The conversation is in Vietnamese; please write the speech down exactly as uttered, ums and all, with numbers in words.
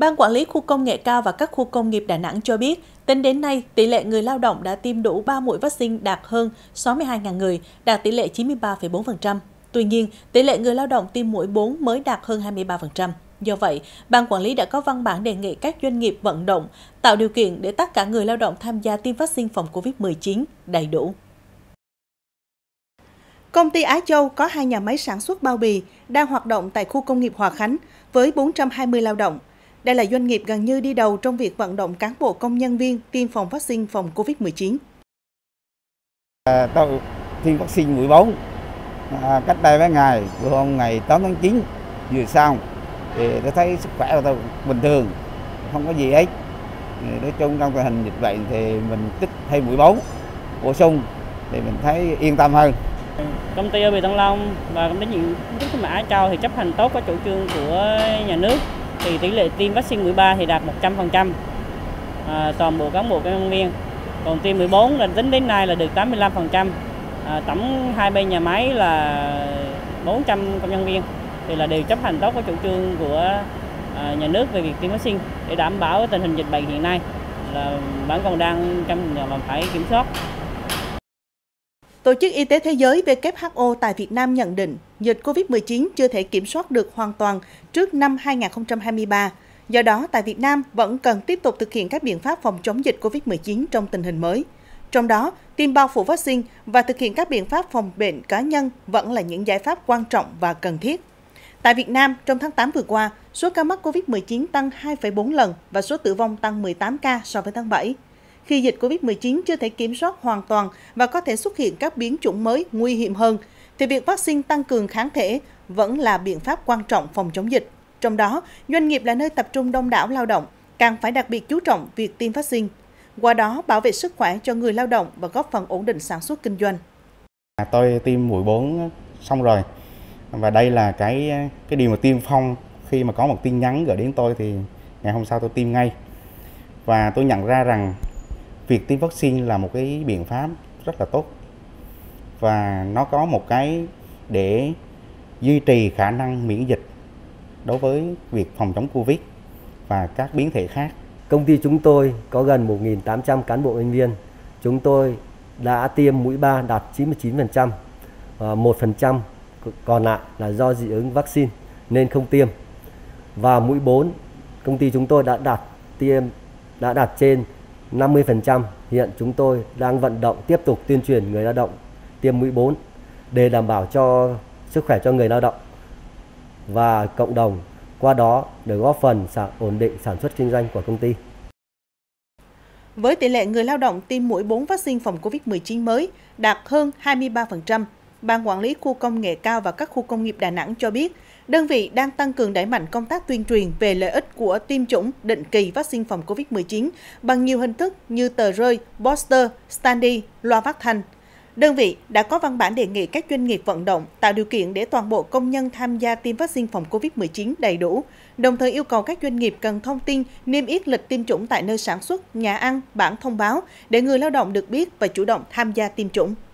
Ban Quản lý Khu công nghệ cao và các khu công nghiệp Đà Nẵng cho biết, tính đến nay, tỷ lệ người lao động đã tiêm đủ ba mũi vaccine đạt hơn sáu mươi hai nghìn người, đạt tỷ lệ chín mươi ba phẩy bốn phần trăm. Tuy nhiên, tỷ lệ người lao động tiêm mũi bốn mới đạt hơn hai mươi ba phần trăm. Do vậy, Ban Quản lý đã có văn bản đề nghị các doanh nghiệp vận động, tạo điều kiện để tất cả người lao động tham gia tiêm vaccine phòng Covid mười chín đầy đủ. Công ty Á Châu có hai nhà máy sản xuất bao bì đang hoạt động tại khu công nghiệp Hòa Khánh với bốn trăm hai mươi lao động. Đây là doanh nghiệp gần như đi đầu trong việc vận động cán bộ công nhân viên tiêm phòng vaccine phòng Covid mười chín. À, tôi tiêm vaccine mũi bốn à, cách đây mấy ngày, vừa hôm ngày tám tháng chín vừa xong thì tôi thấy sức khỏe của tôi bình thường, không có gì hết. Nói chung trong tình hình dịch bệnh thì mình tích thêm mũi bốn bổ sung thì mình thấy yên tâm hơn. Công ty ở Bình Tân Long và công ty của Á Châu thì chấp hành tốt các chủ trương của nhà nước, thì tỷ lệ tiêm vaccine mũi ba thì đạt một trăm phần trăm à, toàn bộ cán bộ công nhân viên. Còn tiêm mũi bốn là tính đến nay là được tám mươi lăm phần trăm. À, tổng hai bên nhà máy là bốn trăm công nhân viên thì là đều chấp hành tốt các chủ trương của à, nhà nước về việc tiêm vaccine để đảm bảo tình hình dịch bệnh hiện nay là vẫn còn đang trong nhà phải kiểm soát. Tổ chức Y tế Thế giới W H O tại Việt Nam nhận định dịch Covid mười chín chưa thể kiểm soát được hoàn toàn trước năm hai nghìn không trăm hai mươi ba. Do đó, tại Việt Nam vẫn cần tiếp tục thực hiện các biện pháp phòng chống dịch Covid mười chín trong tình hình mới. Trong đó, tiêm bao phủ vaccine và thực hiện các biện pháp phòng bệnh cá nhân vẫn là những giải pháp quan trọng và cần thiết. Tại Việt Nam, trong tháng tám vừa qua, số ca mắc Covid mười chín tăng hai phẩy bốn lần và số tử vong tăng mười tám ca so với tháng bảy. Khi dịch Covid mười chín chưa thể kiểm soát hoàn toàn và có thể xuất hiện các biến chủng mới nguy hiểm hơn, thì việc vaccine tăng cường kháng thể vẫn là biện pháp quan trọng phòng chống dịch. Trong đó, doanh nghiệp là nơi tập trung đông đảo lao động, càng phải đặc biệt chú trọng việc tiêm vaccine. Qua đó, bảo vệ sức khỏe cho người lao động và góp phần ổn định sản xuất kinh doanh. À, tôi tiêm mũi bốn xong rồi. Và đây là cái cái điều mà tiêm phong, khi mà có một tin nhắn gửi đến tôi thì ngày hôm sau tôi tiêm ngay. Và tôi nhận ra rằng việc tiêm vaccine là một cái biện pháp rất là tốt và nó có một cái để duy trì khả năng miễn dịch đối với việc phòng chống Covid và các biến thể khác. Công ty chúng tôi có gần một nghìn tám trăm cán bộ nhân viên. Chúng tôi đã tiêm mũi ba đạt chín mươi chín phần trăm, một phần trăm còn lại là do dị ứng vaccine nên không tiêm. Và mũi bốn, công ty chúng tôi đã đạt tiêm đã đạt trên năm mươi phần trăm, hiện chúng tôi đang vận động tiếp tục tuyên truyền người lao động tiêm mũi bốn để đảm bảo cho sức khỏe cho người lao động và cộng đồng, qua đó để góp phần ổn định sản xuất kinh doanh của công ty. Với tỷ lệ người lao động tiêm mũi bốn vaccine phòng Covid mười chín mới đạt hơn hai mươi ba phần trăm, Ban Quản lý Khu công nghệ cao và các khu công nghiệp Đà Nẵng cho biết, đơn vị đang tăng cường đẩy mạnh công tác tuyên truyền về lợi ích của tiêm chủng định kỳ vaccine phòng Covid mười chín bằng nhiều hình thức như tờ rơi, poster, standi, loa phát thanh. Đơn vị đã có văn bản đề nghị các doanh nghiệp vận động tạo điều kiện để toàn bộ công nhân tham gia tiêm vaccine phòng Covid mười chín đầy đủ, đồng thời yêu cầu các doanh nghiệp cần thông tin niêm yết lịch tiêm chủng tại nơi sản xuất, nhà ăn, bảng thông báo để người lao động được biết và chủ động tham gia tiêm chủng.